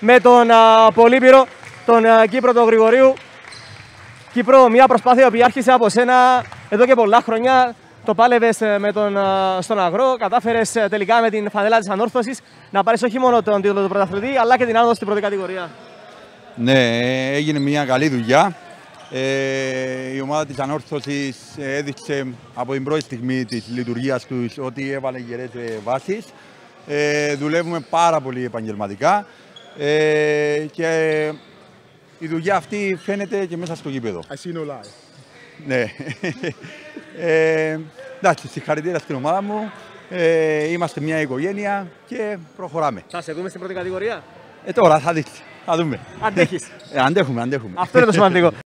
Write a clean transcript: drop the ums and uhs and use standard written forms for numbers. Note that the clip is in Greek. με τον Πολύπυρο, τον Κύπρο τον Γρηγορίου. Κύπρο, μια προσπάθεια που άρχισε από σένα εδώ και πολλά χρόνια. Το πάλευες με στον Αγρό, κατάφερες τελικά με την φανέλα της Ανόρθωσης να πάρεις όχι μόνο τον τίτλο του πρωταθλητή, αλλά και την άνοδο στην πρώτη κατηγορία. Ναι, έγινε μια καλή δουλειά. Η ομάδα της Ανόρθωσης έδειξε από την πρώτη στιγμή της λειτουργίας τους ότι έβαλε γερές βάσεις. Δουλεύουμε πάρα πολύ επαγγελματικά και η δουλειά αυτή φαίνεται και μέσα στο γήπεδο. Ναι. Εντάξει, συγχαρητήρια στην ομάδα μου. Είμαστε μια οικογένεια και προχωράμε. Θα σε δούμε στην πρώτη κατηγορία. Τώρα θα δείξει. Θα δούμε. Αντέχεις. Αντέχουμε. Αυτό είναι το σημαντικό.